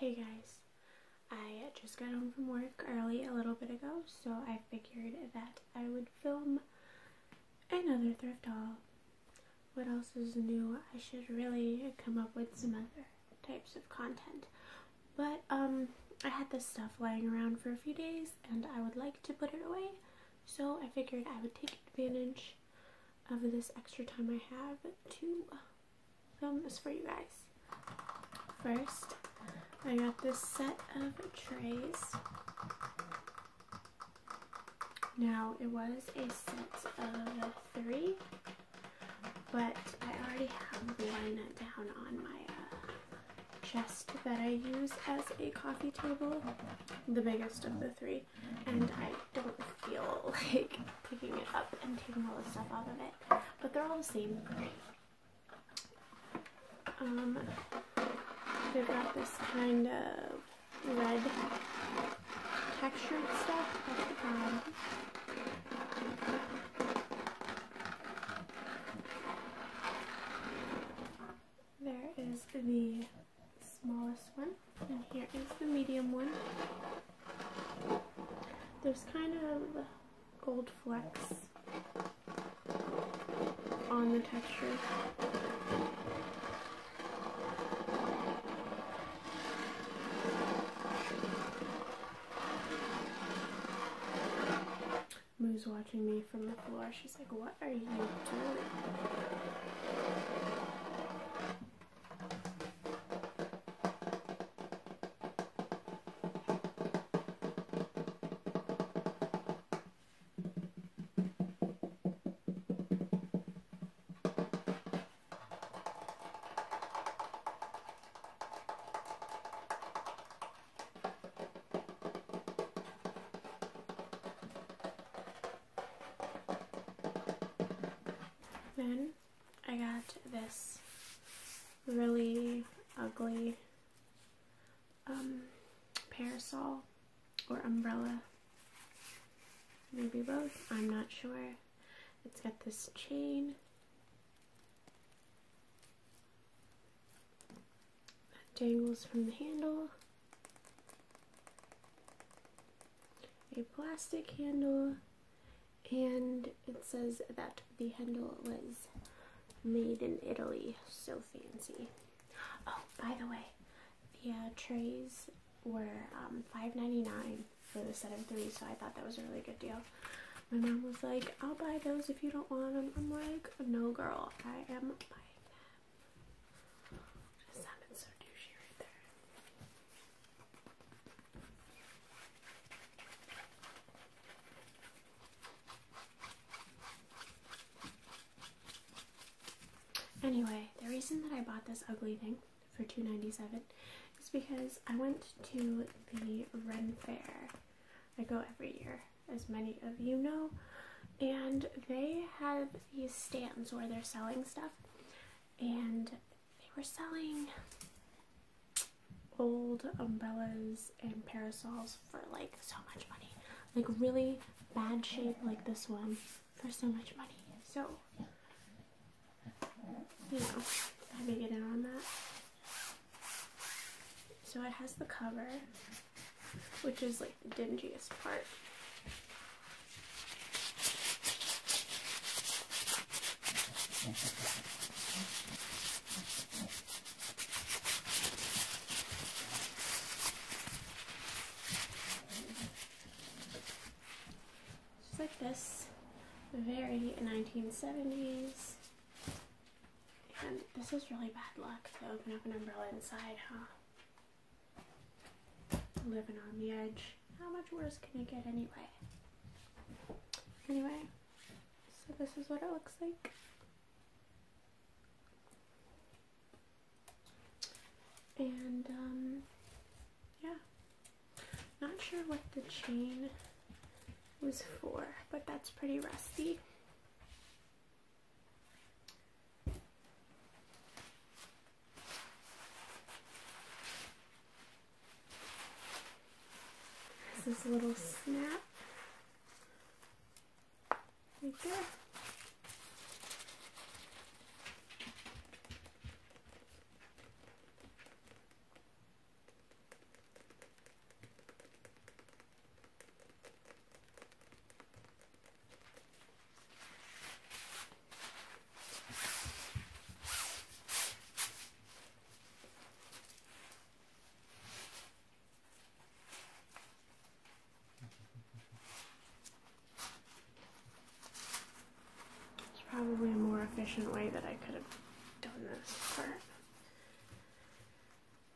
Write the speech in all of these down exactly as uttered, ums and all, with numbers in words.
Hey guys, I just got home from work early a little bit ago, so I figured that I would film another thrift haul. What else is new? I should really come up with some other types of content. But um, I had this stuff lying around for a few days and I would like to put it away, so I figured I would take advantage of this extra time I have to film this for you guys. First, I got this set of trays. Now, it was a set of three, but I already have one down on my uh, chest that I use as a coffee table, the biggest of the three, and I don't feel like picking it up and taking all the stuff off of it, but they're all the same. Um... They've got this kind of red textured stuff at the bottom. There is the smallest one, and here is the medium one. There's kind of gold flecks on the texture. Moo's watching me from the floor. She's like, what are you doing? Then I got this really ugly um, parasol or umbrella, maybe both, I'm not sure. It's got this chain that dangles from the handle, a plastic handle, and it says that the handle was made in Italy. So fancy. Oh, by the way, the uh, trays were um, five ninety-nine for the set of three, so I thought that was a really good deal. My mom was like, I'll buy those if you don't want them. I'm like, no girl, I am buying them. That sounded so douchey right there. Anyway, the reason that I bought this ugly thing for two ninety-seven is because I went to the Ren Fair. I go every year, as many of you know, and they have these stands where they're selling stuff, and they were selling old umbrellas and parasols for like so much money, like really bad shape like this one for so much money. So, you know, I had to get in on that. So it has the cover, which is like the dingiest part. Just like this, very nineteen seventies. And this is really bad luck to open up an umbrella inside, huh? Living on the edge. How much worse can it get anyway? Anyway, so this is what it looks like. And, um, yeah. Not sure what the chain was for, but that's pretty rusty. This little snap right there. that I could have done this part.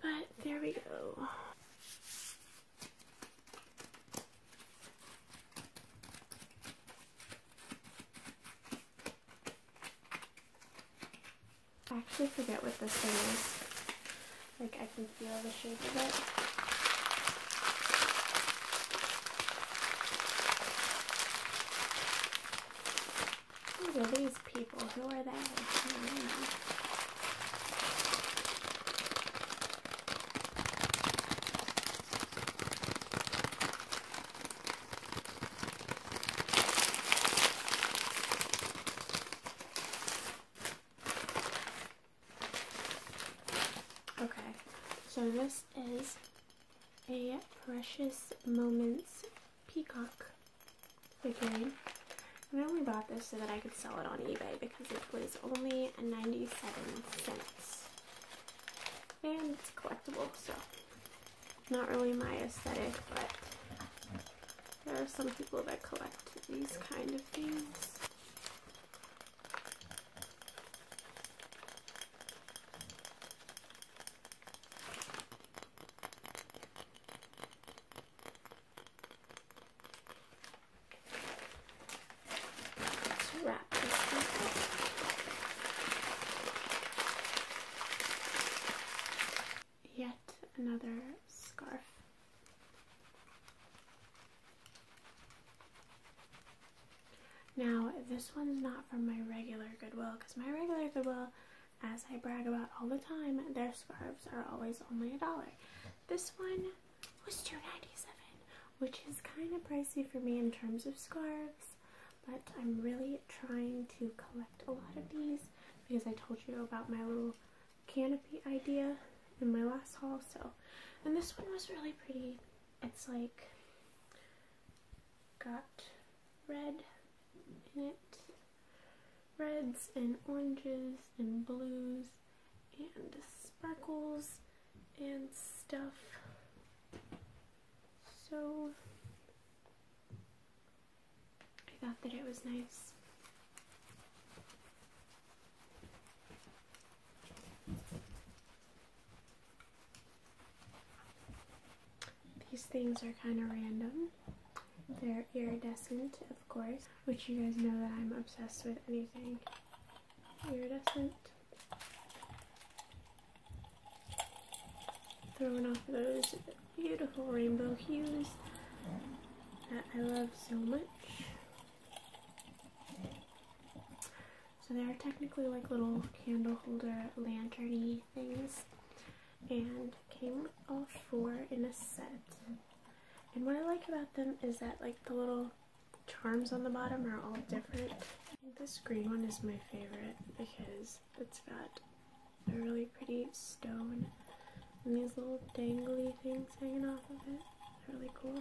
But there we go. I actually forget what this thing is. Like, I can feel the shape of it. Who are these people? Who are they? I don't know. Okay. So this is a Precious Moments peacock figurine, and I only bought this so that I could sell it on eBay because it was only ninety-seven cents, and it's collectible, so not really my aesthetic, but there are some people that collect these kind of things. Another scarf. Now, this one's not from my regular Goodwill, because my regular Goodwill, as I brag about all the time, their scarves are always only a dollar. This one was two ninety-seven, which is kind of pricey for me in terms of scarves, but I'm really trying to collect a lot of these because I told you about my little canopy idea in my last haul, so. And this one was really pretty. It's like got red in it, reds and oranges and blues and sparkles and stuff. So I thought that it was nice. These things are kind of random. They're iridescent, of course, which you guys know that I'm obsessed with anything iridescent. Throwing off those beautiful rainbow hues that I love so much. So they are technically like little candle holder lanterny things, and came all four in a set. And what I like about them is that like the little charms on the bottom are all different. I think this green one is my favorite because it's got a really pretty stone and these little dangly things hanging off of it. They're really cool.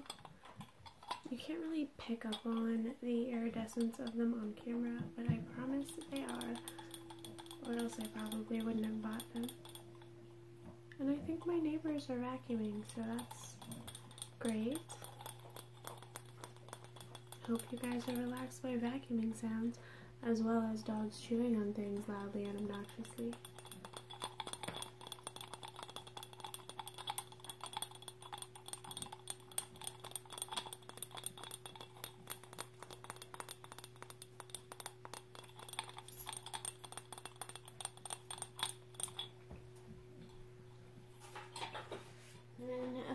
You can't really pick up on the iridescence of them on camera, but I promise that they are, or else I probably wouldn't have bought them. And I think my neighbors are vacuuming, so that's great. Hope you guys are relaxed by vacuuming sounds, as well as dogs chewing on things loudly and obnoxiously.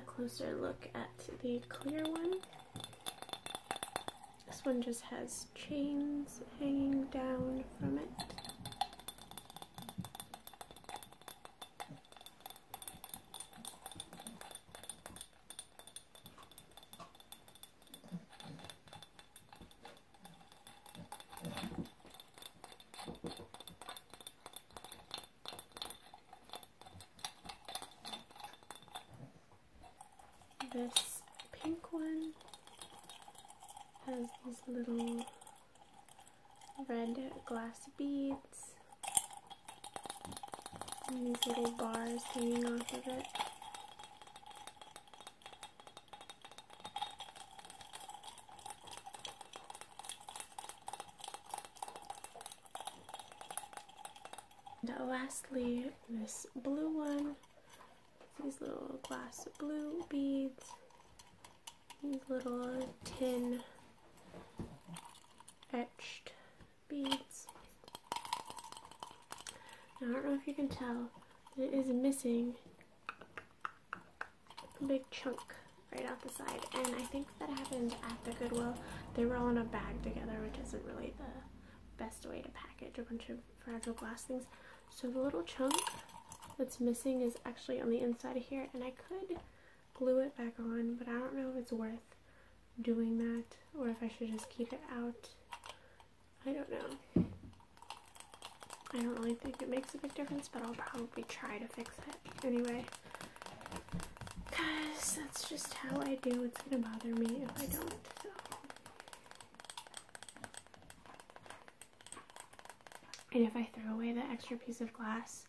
Closer look at the clear one. This one just has chains hanging down from it. This pink one has these little red glass beads and these little bars hanging off of it. lastly, this blue one, these little glass blue beads, these little tin etched beads. Now, I don't know if you can tell, but it is missing a big chunk right out the side, and I think that happened at the Goodwill. They were all in a bag together, which isn't really the best way to package a bunch of fragile glass things. So the little chunk that's missing is actually on the inside of here, and I could glue it back on, but I don't know if it's worth doing that or if I should just keep it out. I don't know. I don't really think it makes a big difference, but I'll probably try to fix it anyway. Because that's just how I do. It's going to bother me if I don't, so. And if I throw away the extra piece of glass,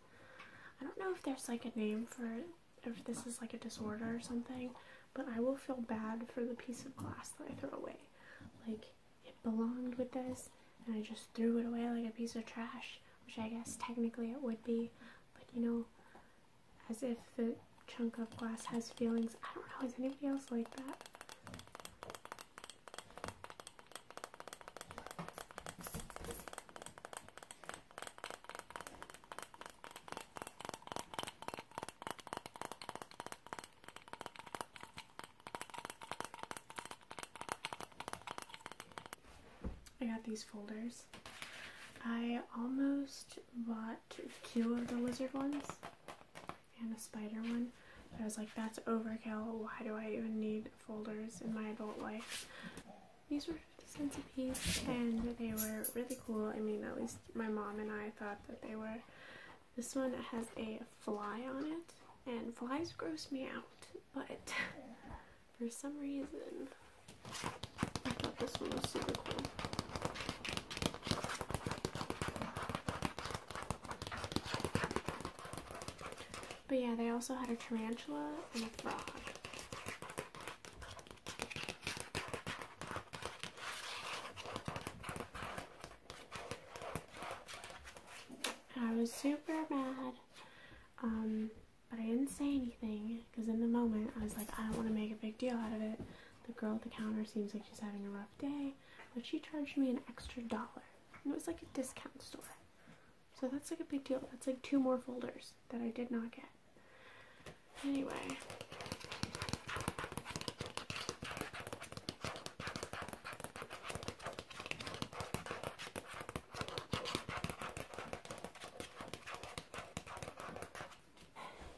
I don't know if there's like a name for it, if this is like a disorder or something, but I will feel bad for the piece of glass that I throw away. Like, it belonged with this, and I just threw it away like a piece of trash, which I guess technically it would be, but you know, as if the chunk of glass has feelings. I don't know, is anybody else like that? I got these folders. I almost bought two of the lizard ones and a spider one. I was like, that's overkill. Why do I even need folders in my adult life? These were fifty cents a piece, and they were really cool. I mean, at least my mom and I thought that they were. This one has a fly on it, and flies gross me out, but for some reason, I thought this one was super cool. But yeah, they also had a tarantula and a frog. I was super mad, um, but I didn't say anything, because in the moment I was like, I don't want to make a big deal out of it. The girl at the counter seems like she's having a rough day, but she charged me an extra dollar. And it was like a discount store. So that's like a big deal. That's like two more folders that I did not get. Anyway,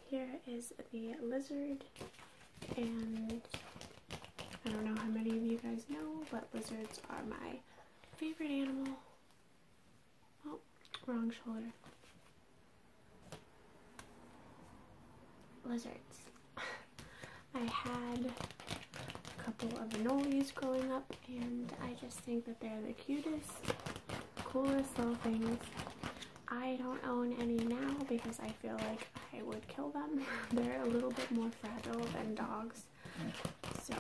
here is the lizard, and I don't know how many of you guys know, but lizards are my favorite animal. Oh, wrong shoulder. Lizards. I had a couple of anoles growing up, and I just think that they're the cutest, coolest little things. I don't own any now because I feel like I would kill them. They're a little bit more fragile than dogs. So,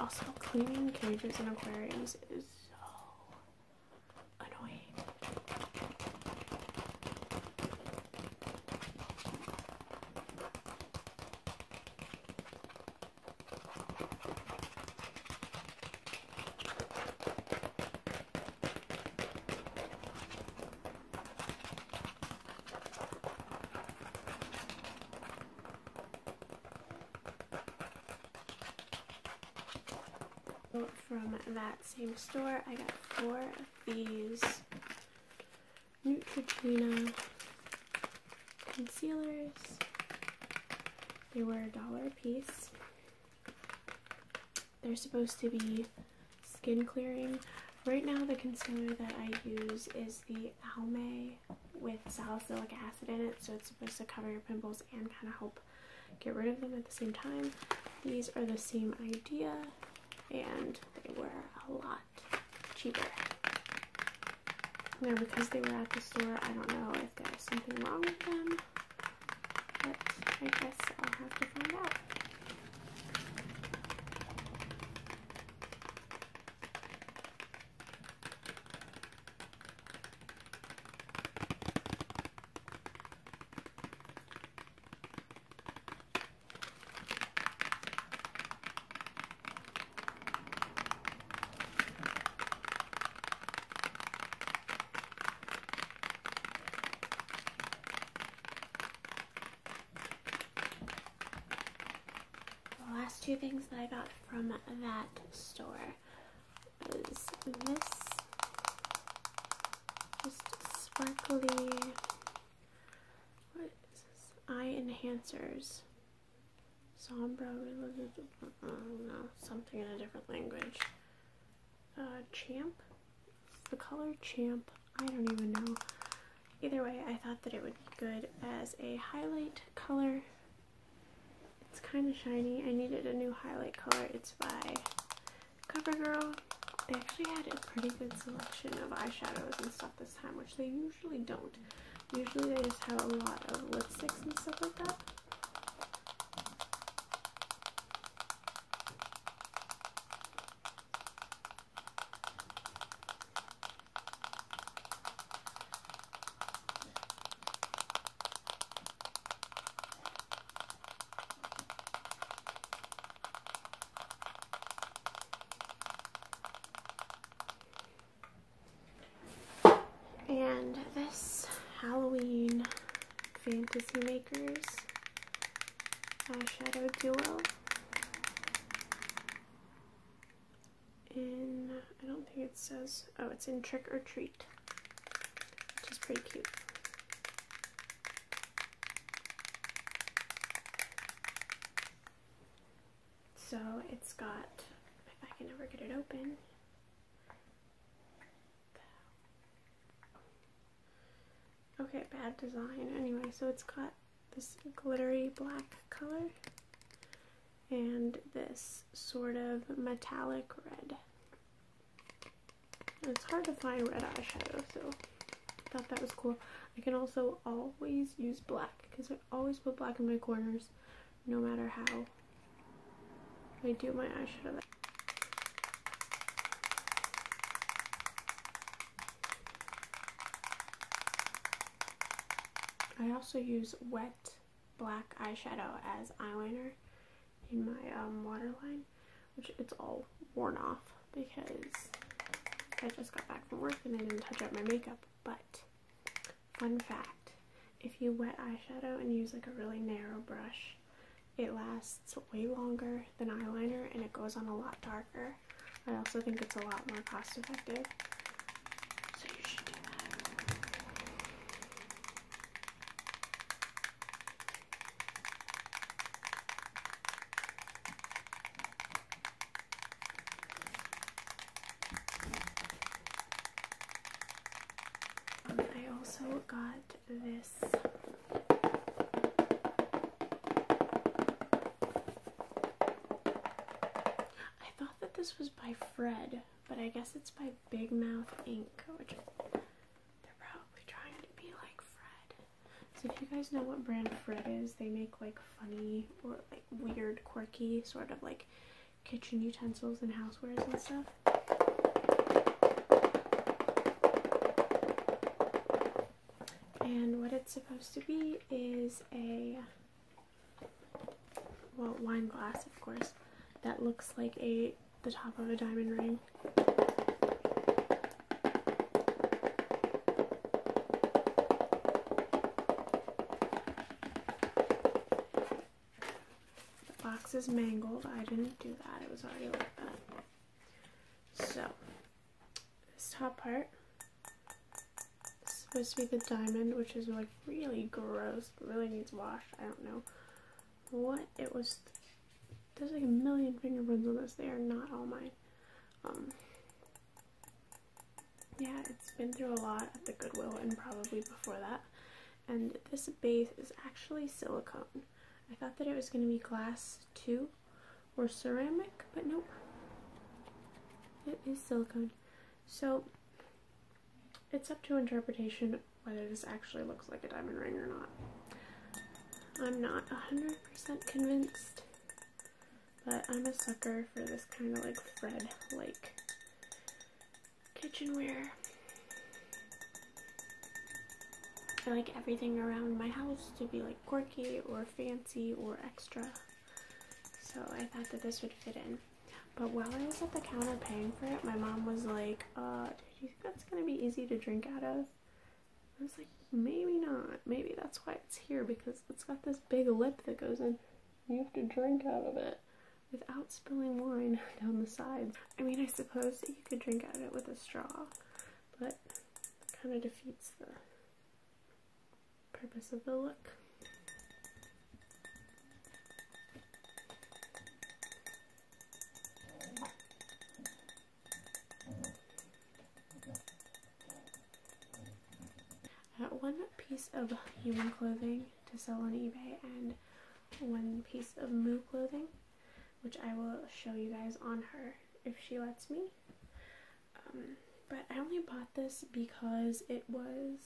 also cleaning cages and aquariums is so annoying. From that same store, I got four of these Neutrogena concealers. They were a dollar a piece. They're supposed to be skin clearing. Right now, the concealer that I use is the Almay with salicylic acid in it, so it's supposed to cover your pimples and kind of help get rid of them at the same time. These are the same idea, and they were a lot cheaper. Now, because they were at the store, I don't know if there's something wrong with them, but I guess I'll have to find out. last two things that I got from that store was this just sparkly, what is this, eye enhancers, sombra, I don't know, something in a different language, uh, champ, it's the color champ, I don't even know. Either way, I thought that it would be good as a highlight color. It's kind of shiny. I needed a new highlight color. It's by Cover Girl. They actually had a pretty good selection of eyeshadows and stuff this time, which they usually don't. Usually they just have a lot of lipsticks and stuff like that. And this Halloween Fantasy Makers eyeshadow duo in, I don't think it says, oh, it's in Trick or Treat, which is pretty cute. So it's got, if I can ever get it open, okay, bad design. Anyway, so it's got this glittery black color and this sort of metallic red. And it's hard to find red eyeshadow, so I thought that was cool. I can also always use black because I always put black in my corners no matter how I do my eyeshadow. I also use wet black eyeshadow as eyeliner in my um, waterline, which it's all worn off because I just got back from work and I didn't touch up my makeup. But fun fact, if you wet eyeshadow and use like a really narrow brush, it lasts way longer than eyeliner and it goes on a lot darker. I also think it's a lot more cost effective. Also got this I thought that this was by Fred, but I guess it's by Big Mouth Ink, which they're probably trying to be like Fred. So if you guys know what brand Fred is, they make like funny or like weird, quirky sort of like kitchen utensils and housewares and stuff. And what it's supposed to be is a, well, wine glass, of course, that looks like a the top of a diamond ring. The box is mangled. I didn't do that. It was already like that. So, this top part. Supposed to be the diamond, which is like really gross, really needs wash. I don't know what it was. There's like a million fingerprints on this. They are not all mine. Um, yeah, it's been through a lot at the Goodwill and probably before that. And this base is actually silicone. I thought that it was going to be glass too or ceramic, but nope. It is silicone. So it's up to interpretation whether this actually looks like a diamond ring or not. I'm not one hundred percent convinced, but I'm a sucker for this kind of like Fred-like kitchenware. I like everything around my house to be like quirky or fancy or extra, so I thought that this would fit in. But while I was at the counter paying for it, my mom was like, uh, do you think that's going to be easy to drink out of? I was like, maybe not. Maybe that's why it's here, because it's got this big lip that goes in. You have to drink out of it. without spilling wine down the sides. I mean, I suppose that you could drink out of it with a straw, but it kind of defeats the purpose of the look. I got one piece of human clothing to sell on eBay and one piece of Moo clothing, which I will show you guys on her if she lets me. Um, but I only bought this because it was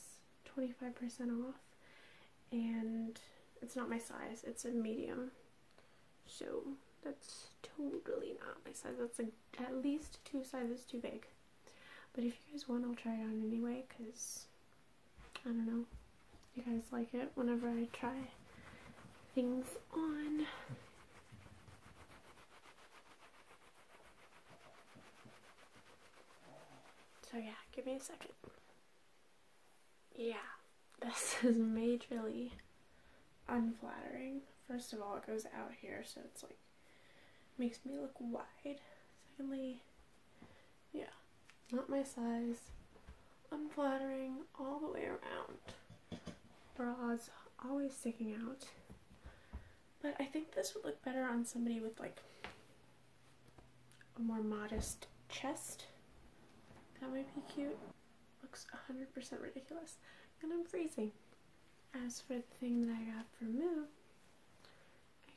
twenty-five percent off and it's not my size, it's a medium. So that's totally not my size, that's like at least two sizes too big. But if you guys want, I'll try it on anyway because, I don't know, you guys like it whenever I try things on. So yeah, give me a second. Yeah, this is majorly unflattering. First of all, it goes out here, so it's like, makes me look wide. Secondly, yeah, not my size. Unflattering all the way around. Bras always sticking out. But I think this would look better on somebody with like a more modest chest. That might be cute. Looks one hundred percent ridiculous. And I'm freezing. As for the thing that I got for Moo,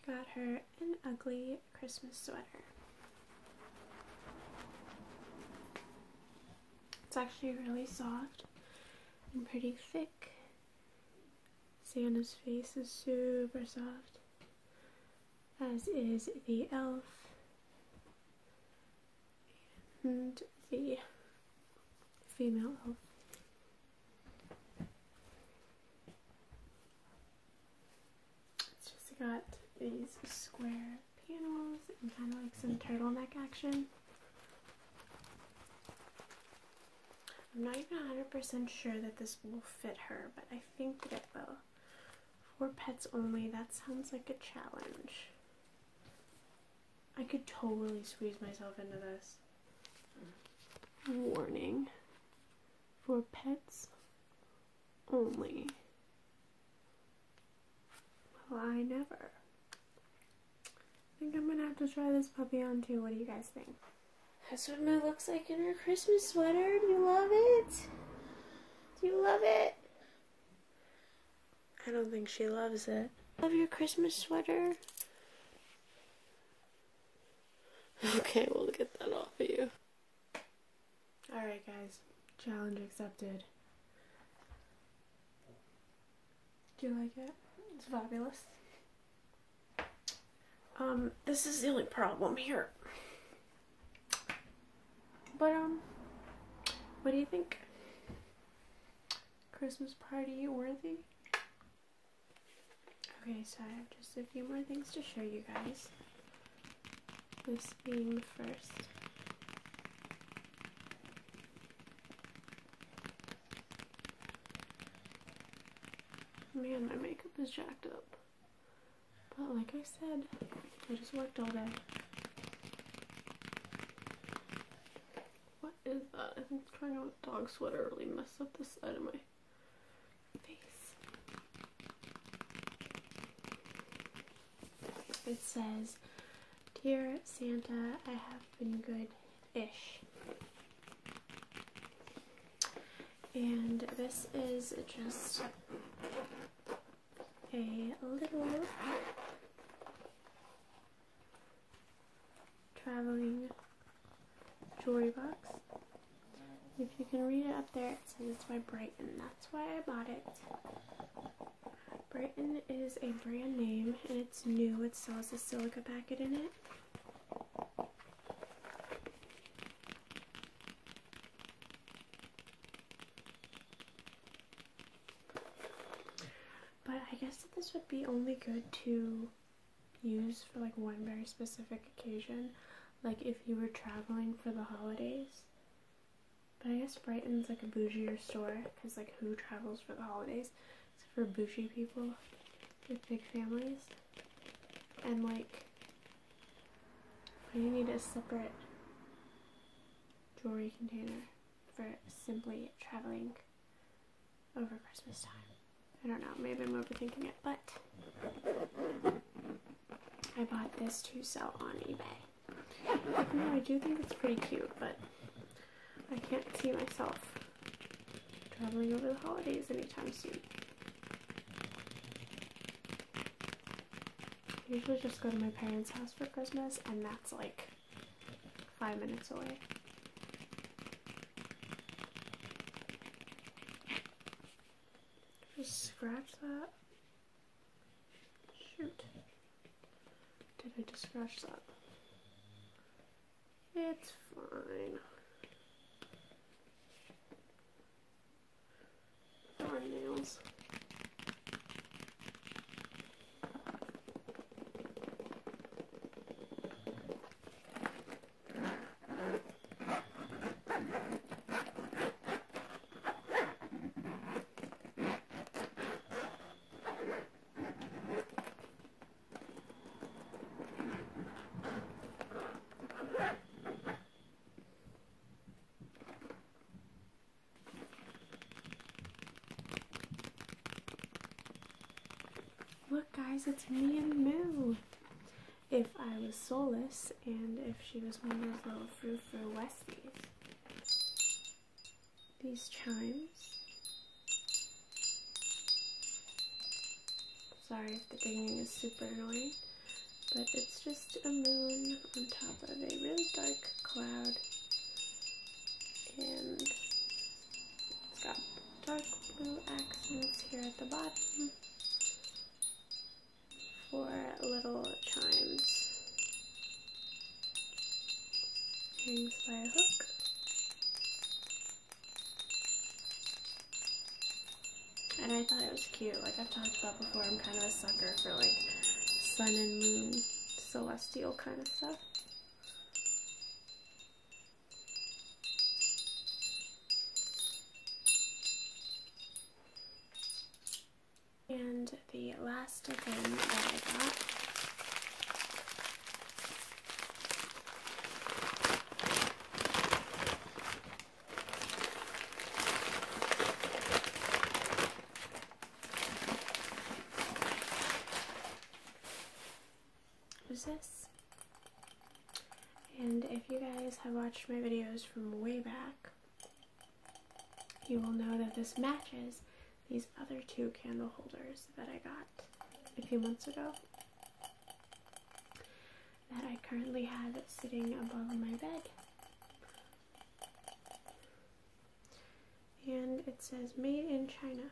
I got her an ugly Christmas sweater. It's actually really soft and pretty thick. Santa's face is super soft, as is the elf and the female elf. It's just got these square panels and kind of like some turtleneck action. I'm not even one hundred percent sure that this will fit her, but I think that it will. For pets only, that sounds like a challenge. I could totally squeeze myself into this. Warning. For pets only. Well, I never. I think I'm gonna have to try this puppy on too. What do you guys think? That's what Moo looks like in her Christmas sweater. Do you love it? Do you love it? I don't think she loves it. Love your Christmas sweater? Okay, we'll get that off of you. Alright guys, challenge accepted. Do you like it? It's fabulous. Um, this is the only problem here. But, um, what do you think? Christmas party worthy? Okay, so I have just a few more things to show you guys. This being the first. Man, my makeup is jacked up. But like I said, I just worked all day. Is that? I think trying out a dog sweater really messed up the side of my face. It says, "Dear Santa, I have been good-ish." And this is just a little traveling jewelry box. If you can read it up there, it says it's by Brighton. That's why I bought it. Brighton is a brand name, and it's new. It still has a silica packet in it. But I guess that this would be only good to use for like one very specific occasion, like if you were traveling for the holidays. But I guess Brighton's like a bougier store, because like who travels for the holidays? It's for bougie people with big families. And like, you need a separate jewelry container for simply traveling over Christmas time. I don't know, maybe I'm overthinking it, but I bought this to sell on eBay. Like, no, I do think it's pretty cute, but I can't see myself traveling over the holidays anytime soon. I usually just go to my parents' house for Christmas, and that's like five minutes away. Just scratch that. Shoot. Did I just scratch that? It's fine. Darn nails. Guys, it's me and Moo. If I was soulless, and if she was one of those little frou-frou Westies. These chimes. Sorry if the dinging is super annoying, but it's just a moon on top of a really dark cloud, and it's got dark blue accents here at the bottom. Four little chimes. Hangs by a hook. And I thought it was cute. Like I've talked about before, I'm kind of a sucker for like sun and moon, celestial kind of stuff. And the last thing that I got was this. And if you guys have watched my videos from way back, you will know that this matches these other two candle holders that I got a few months ago that I currently have sitting above my bed. And it says made in China.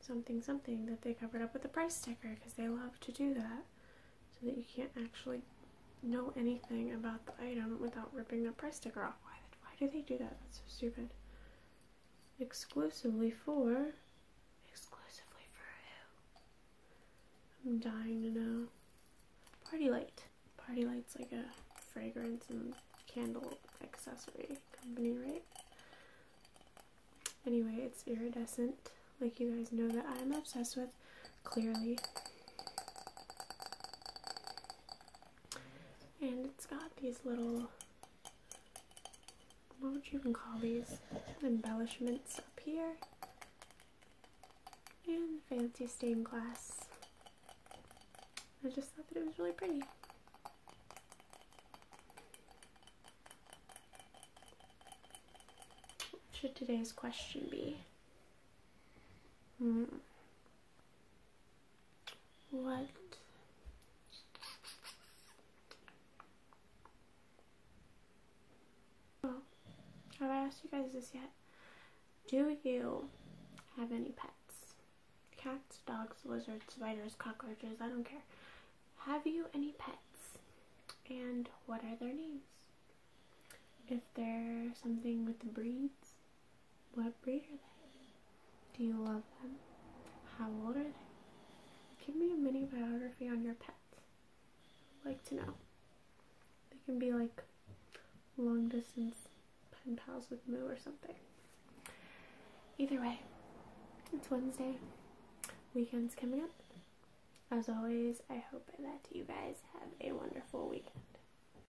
Something something that they covered up with a price sticker because they love to do that so that you can't actually know anything about the item without ripping the price sticker off. Why, why do they do that? That's so stupid. Exclusively for, exclusively for who? I'm dying to know. Party Light. Party Light's like a fragrance and candle accessory company, right? Anyway, it's iridescent, like you guys know that I'm obsessed with, clearly. And it's got these little, what would you even call these, embellishments up here, and fancy stained glass. I just thought that it was really pretty. What should today's question be? Hmm. What? Have I asked you guys this yet? Do you have any pets? Cats, dogs, lizards, spiders, cockroaches, I don't care. Have you any pets? And what are their names? If they're something with the breeds, what breed are they? Do you love them? How old are they? Give me a mini biography on your pets. I'd like to know. They can be like long distance and pals with Moo or something. Either way, it's Wednesday. Weekend's coming up. As always, I hope that you guys have a wonderful weekend.